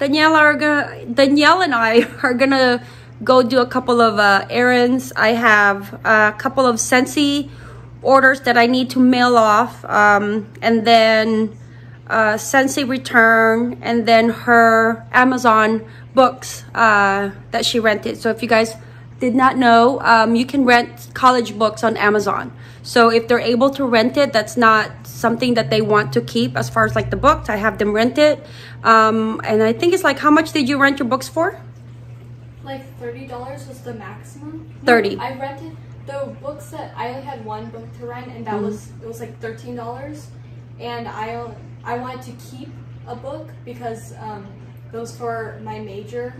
Danielle and I are gonna go do a couple of errands. I have a couple of Scentsy orders that I need to mail off, and then Scentsy return, and then her Amazon books that she rented. So if you guys did not know, you can rent college books on Amazon. So if they're able to rent it, that's not something that they want to keep as far as like the books. I have them rent it, and I think it's like, how much did you rent your books for? Like $30 was the maximum. 30. No, I rented the books that I had one book to rent, and that it was like $13. And I wanted to keep a book because those for my major.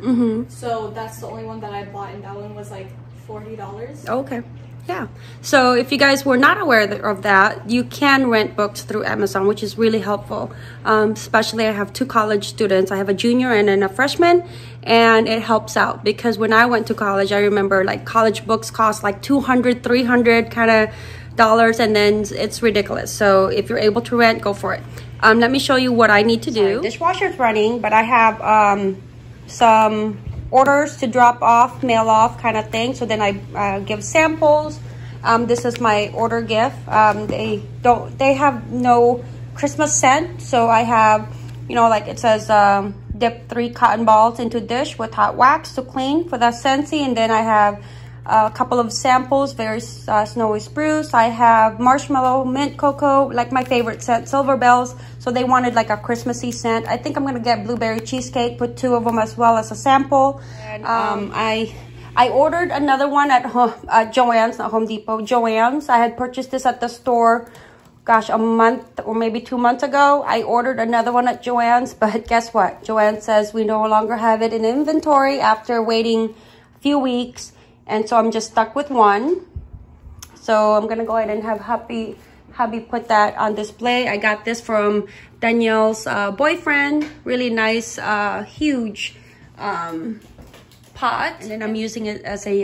So that's the only one that I bought, and that one was like $40. Okay, yeah. So if you guys were not aware of that, you can rent books through Amazon, which is really helpful. Especially I have two college students. I have a junior and then a freshman, and it helps out because when I went to college, I remember like college books cost like $200, $300 kind of dollars, and then it's ridiculous. So if you're able to rent, go for it. Let me show you what I need to do. Sorry, dishwasher's running, but I have some orders to drop off, mail off kind of thing. So then I give samples. This is my order gift. They have no Christmas scent, so I have, you know, like it says dip 3 cotton balls into dish with hot wax to clean for the Scentsy, and then I have a couple of samples, very snowy spruce. I have marshmallow, mint cocoa, like my favorite scent, silver bells. So they wanted like a Christmassy scent. I think I'm gonna get blueberry cheesecake, put 2 of them as well as a sample. And, I ordered another one at Joann's, not Home Depot, Joann's. I had purchased this at the store, gosh, a month or maybe 2 months ago. I ordered another one at Joann's, but guess what? Joanne says we no longer have it in inventory after waiting a few weeks. And so I'm just stuck with one. So I'm gonna go ahead and have hubby put that on display. I got this from Danielle's boyfriend. Really nice, huge pot. And then I'm using it as a,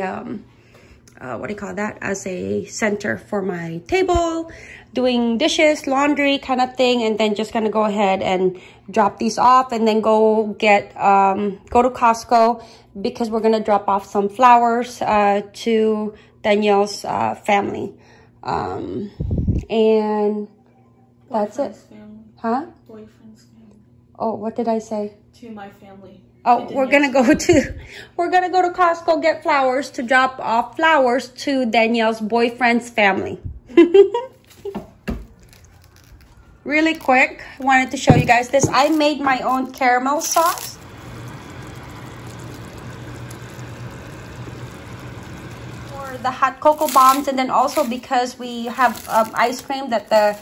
what do you call that? As a center for my table, doing dishes, laundry kind of thing. And then just gonna go ahead and drop these off and then go get, go to Costco, because we're gonna drop off some flowers to Danielle's family, and that's it. Family. Huh? Boyfriend's family. Oh, what did I say? To my family. Oh, we're gonna go to Costco, get flowers to drop off flowers to Danielle's boyfriend's family. Really quick, wanted to show you guys this. I made my own caramel sauce. The hot cocoa bombs, and then also because we have ice cream that the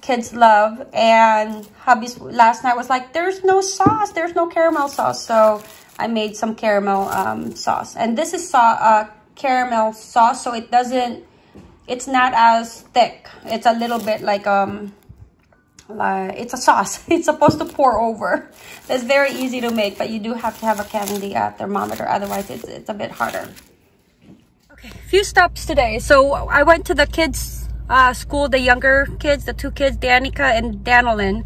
kids love, and hubby's last night was like, there's no sauce, there's no caramel sauce, so I made some caramel sauce. And this is caramel sauce, so it doesn't, it's not as thick, it's a little bit like it's a sauce. It's supposed to pour over. It's very easy to make, but you do have to have a candy thermometer, otherwise it's a bit harder. Okay, few stops today. So I went to the kids' school, the younger kids, the 2 kids, Danika and Danilyn,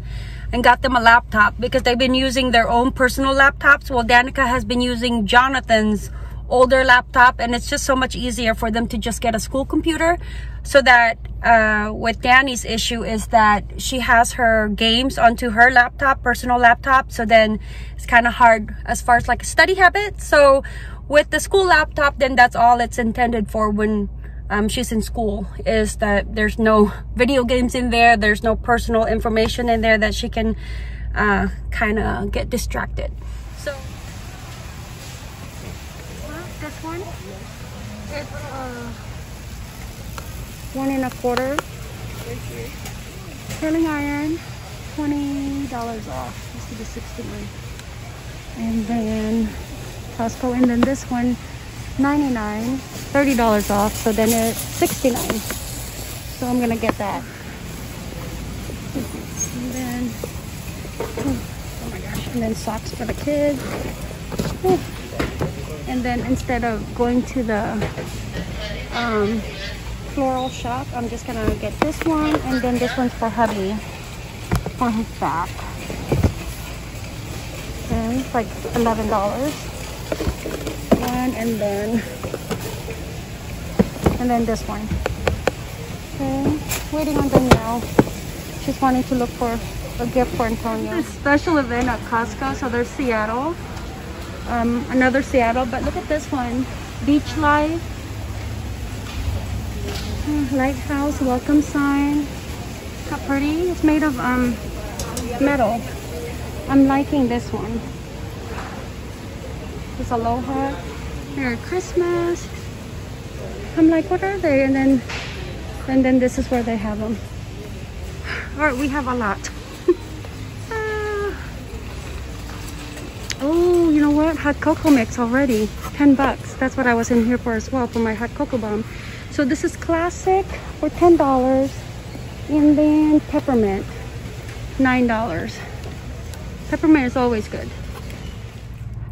and got them a laptop because they've been using their own personal laptops. Well, Danika has been using Jonathan's older laptop, and it's just so much easier for them to just get a school computer. So that with Danny's issue is that she has her games onto her laptop, personal laptop, so then it's kind of hard as far as like a study habit. So with the school laptop, then that's all it's intended for when she's in school, is that there's no video games in there, there's no personal information in there that she can kind of get distracted. So this one, it's 1 1/4 curling iron, $20 off. This is the 61, and then Costco, and then this one, $99, $30 off, so then it's $69. So I'm gonna get that. And then, oh my gosh, and then socks for the kids. And then instead of going to the floral shop, I'm just gonna get this one, and then this one's for hubby, for his back. 10. It's like $11. One and then this one. Okay, waiting on them now. She's wanting to look for a gift for Antonio. There's a special event at Costco, so there's Seattle. Another Seattle, but look at this one. Beach life. Lighthouse, welcome sign. How pretty. It's made of metal. I'm liking this one. It's Aloha. Merry Christmas. I'm like, what are they? And then this is where they have them. All right, we have a lot. Oh, you know what? Hot cocoa mix already. $10. That's what I was in here for as well, for my hot cocoa bomb. So this is classic for $10. And then peppermint, $9. Peppermint is always good.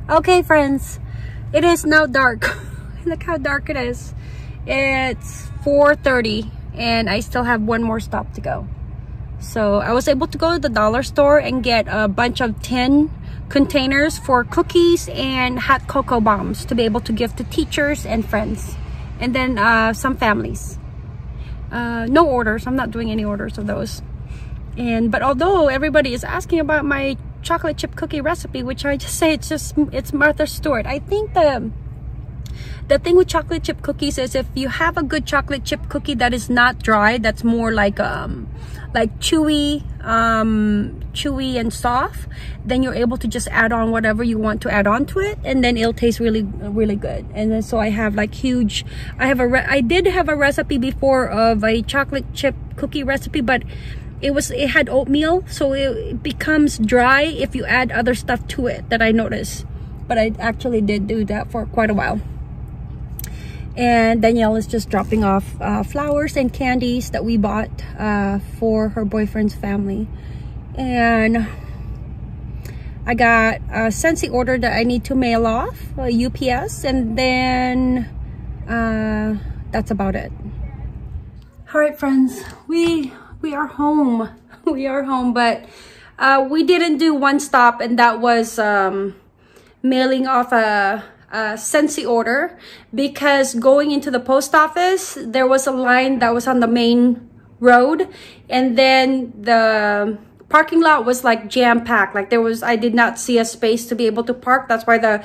Okay, friends, it is now dark. Look how dark it is. It's 4:30 and I still have one more stop to go. So I was able to go to the dollar store and get a bunch of tin containers for cookies and hot cocoa bombs to be able to give to teachers and friends, and then some families. No orders. I'm not doing any orders of those. But although everybody is asking about my chocolate chip cookie recipe, which I just say it's Martha Stewart. I think the thing with chocolate chip cookies is if you have a good chocolate chip cookie that is not dry, that's more like chewy, chewy and soft, then you're able to just add on whatever you want to add on to it, and then it'll taste really, really good. And then so I have like huge. I did have a recipe before of a chocolate chip cookie recipe, but it had oatmeal, so it becomes dry if you add other stuff to it that I noticed. But I actually did do that for quite a while. And Danielle is just dropping off flowers and candies that we bought for her boyfriend's family. And I got a Scentsy order that I need to mail off, UPS, and then that's about it. All right, friends, we are home. We are home, but we didn't do one stop, and that was mailing off a Scentsy order, because going into the post office there was a line that was on the main road, and then the parking lot was like jam-packed. Like I did not see a space to be able to park. That's why the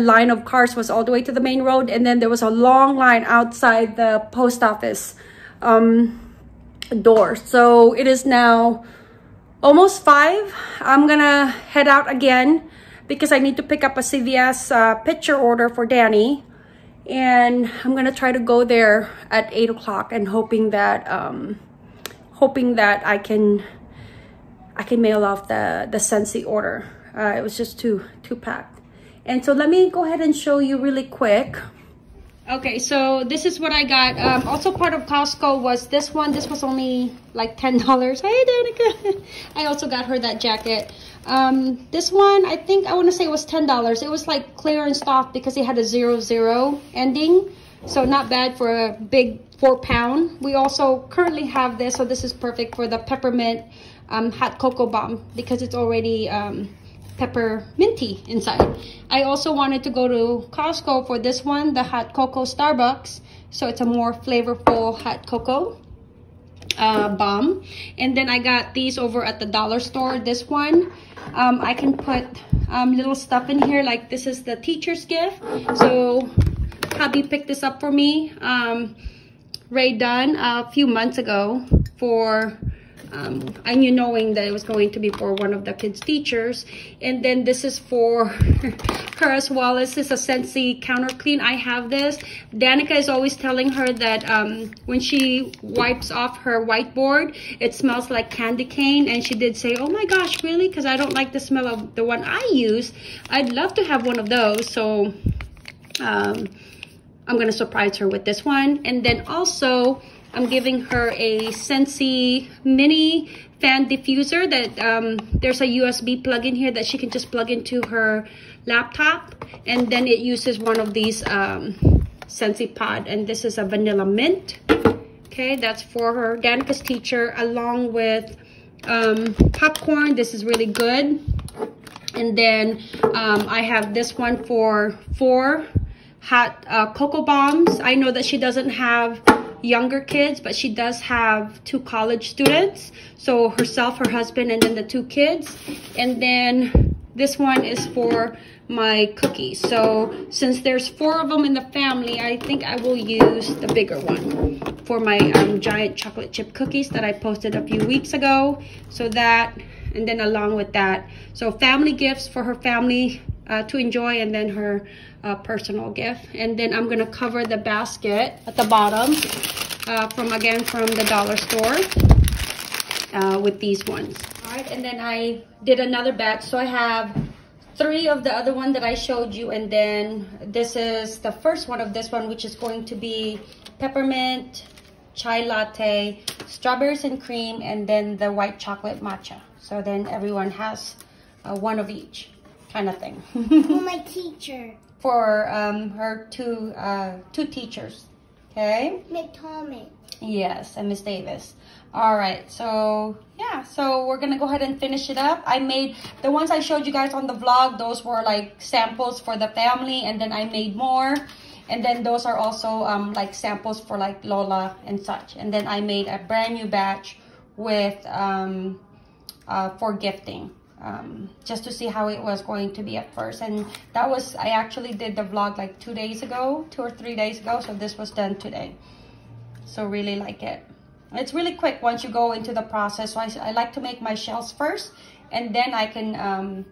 line of cars was all the way to the main road, and then there was a long line outside the post office door. So it is now almost 5. I'm gonna head out again because I need to pick up a CVS picture order for Danny, and I'm gonna try to go there at 8 o'clock, and hoping that I can mail off the Scentsy order. It was just too packed. And so let me go ahead and show you really quick. Okay, so this is what I got. Also part of Costco was this one. This was only like $10. Hey, Danika. I also got her that jacket. This one, I think I want to say it was $10. It was like clearance stuff because it had a 00 ending. So not bad for a big 4-pound. We also currently have this. So this is perfect for the peppermint hot cocoa bomb because it's already pepperminty inside. I also wanted to go to Costco for this one, the hot cocoa Starbucks. So it's a more flavorful hot cocoa bomb. And then I got these over at the dollar store. This one, I can put little stuff in here. Like this is the teacher's gift. So hubby picked this up for me, Ray Dunn, a few months ago for I knew knowing that it was going to be for one of the kids' teachers. And then this is for her as well. This is a Scentsy counter clean. I have this. Danika is always telling her that when she wipes off her whiteboard, it smells like candy cane. And she did say, oh my gosh, really? Because I don't like the smell of the one I use. I'd love to have one of those. So I'm going to surprise her with this one. And then also, I'm giving her a Scentsy mini fan diffuser that there's a USB plug in here that she can just plug into her laptop, and then it uses one of these Scentsy pod, and this is a vanilla mint. Okay, that's for her, Danika's teacher, along with popcorn. This is really good. And then I have this one for 4 hot cocoa bombs. I know that she doesn't have younger kids, but she does have 2 college students. So herself, her husband, and then the 2 kids. And then this one is for my cookies. So since there's 4 of them in the family, I think I will use the bigger one for my giant chocolate chip cookies that I posted a few weeks ago. So that, and then along with that, so family gifts for her family to enjoy, and then her personal gift. And then I'm gonna cover the basket at the bottom from the dollar store with these ones. All right, and then I did another batch. So I have 3 of the other one that I showed you, and then this is the first one of this one, which is going to be peppermint chai latte, strawberries and cream, and then the white chocolate matcha. So then everyone has 1 of each kind of thing. For my teacher. For her 2 teachers. Okay? McTomic. Yes, and Miss Davis. All right, so yeah, so we're gonna go ahead and finish it up. I made the ones I showed you guys on the vlog. Those were like samples for the family, and then I made more. And then those are also like samples for like Lola and such. And then I made a brand new batch with for gifting, just to see how it was going to be at first. And that was, I actually did the vlog like 2 or 3 days ago, so this was done today. So really like it. It's really quick once you go into the process. So I like to make my shells first, and then I can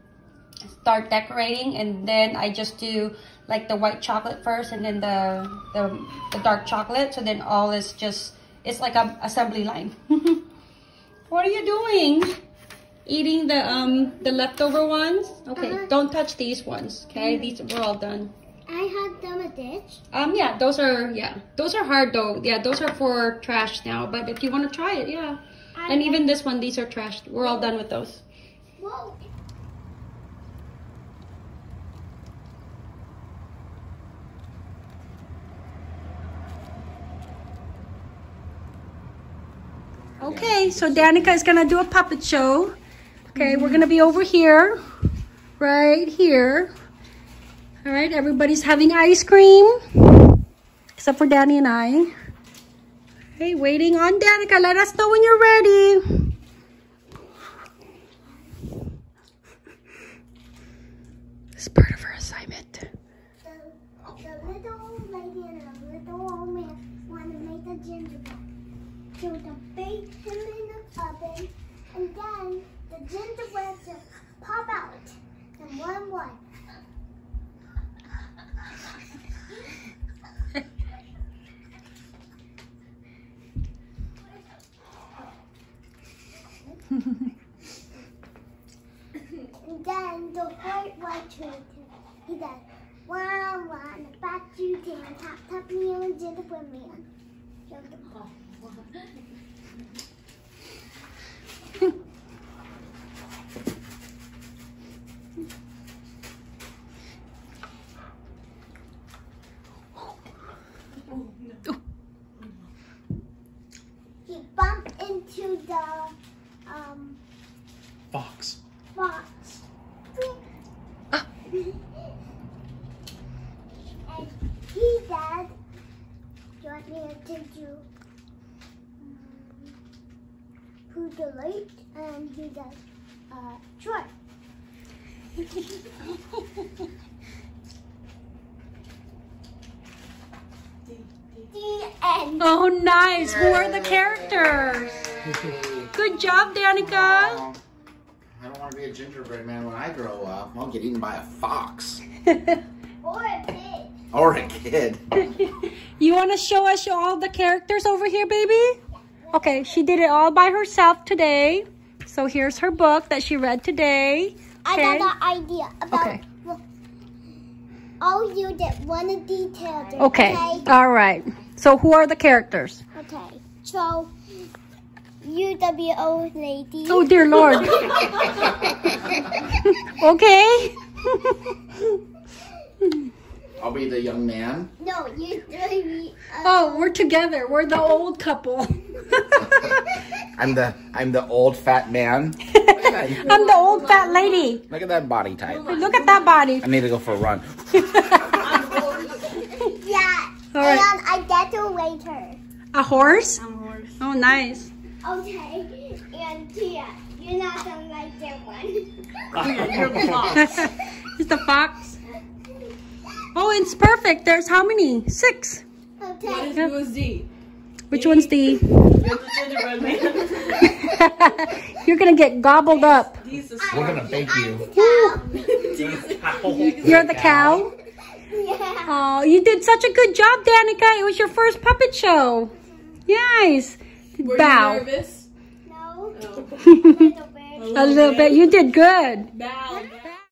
start decorating. And then I just do like the white chocolate first, and then the dark chocolate. So then all is just, it's like an assembly line. What are you doing? Eating the leftover ones? Okay, don't touch these ones. Okay, these were all done. I had them a ditch. Yeah, those are hard though. Yeah, those are for trash now. But if you want to try it, yeah. And even this one, these are trashed. We're all done with those. Whoa. Okay, so Danika is gonna do a puppet show. Okay, we're gonna be over here, right here. All right, everybody's having ice cream, except for Danny and I. Okay, waiting on Danika. Let us know when you're ready. It's part of her assignment. The little old lady and the little old man want to make the gingerbread. So the bake him in the oven, and then the gingerbread just pop out in one. And then the white one turned. He does one, back to down, tap me on the gingerbread man. He bumped into the box. Ah. And he said, "Do you want me to take you?" Who delayed, and he does sure. The end. Oh, nice. Who are the characters? Good job, Danika. Well, I don't want to be a gingerbread man when I grow up. I'll get eaten by a fox. Or a pig. Or a kid. You want to show us all the characters over here, baby? Okay, she did it all by herself today. So here's her book that she read today. Okay. I got an idea about. Okay. I'll use it one of these characters. Okay. All right. So who are the characters? Okay. So you the old lady. Oh dear Lord. Okay. I'll be the young man. No, you. We're together. We're the old couple. I'm the old fat man. I'm the old fat lady. Look at that body type. Look at that body. I need to go for a run. Yeah. All right. And I get a waiter. A horse? A horse. Oh, nice. Okay. And Tia, you're not gonna like that one. You're a fox. It's the fox. Oh, it's perfect. There's how many? 6. Okay. Who's D? Which one's D? You're gonna get gobbled up. We're gonna bake you. You're the cow? Yeah. Oh, you did such a good job, Danika. It was your first puppet show. Yes. Were bow. You nervous? No. Oh. A little bit. You did good. Bow.